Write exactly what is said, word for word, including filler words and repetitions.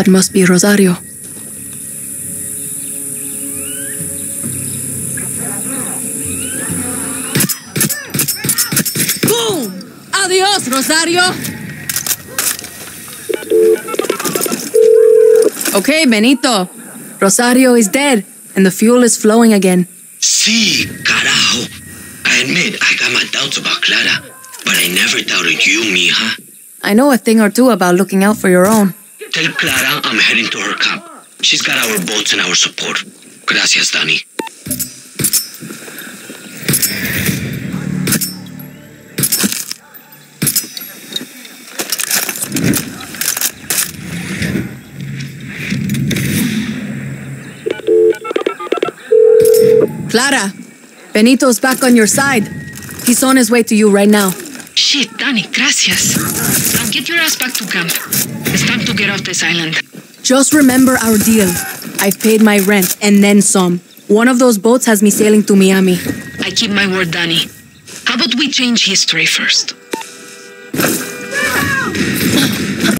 That must be Rosario. Boom! Adios, Rosario! Okay, Benito. Rosario is dead, and the fuel is flowing again. Si, carajo. I admit I got my doubts about Clara, but I never doubted you, mija. I know a thing or two about looking out for your own. Tell Clara I'm heading to her camp. She's got our boats and our support. Gracias, Danny. Clara, Benito's back on your side. He's on his way to you right now. Shit, Danny, gracias. Now get your ass back to camp. It's time to get off this island. Just remember our deal. I've paid my rent, and then some. One of those boats has me sailing to Miami. I keep my word, Danny. How about we change history first?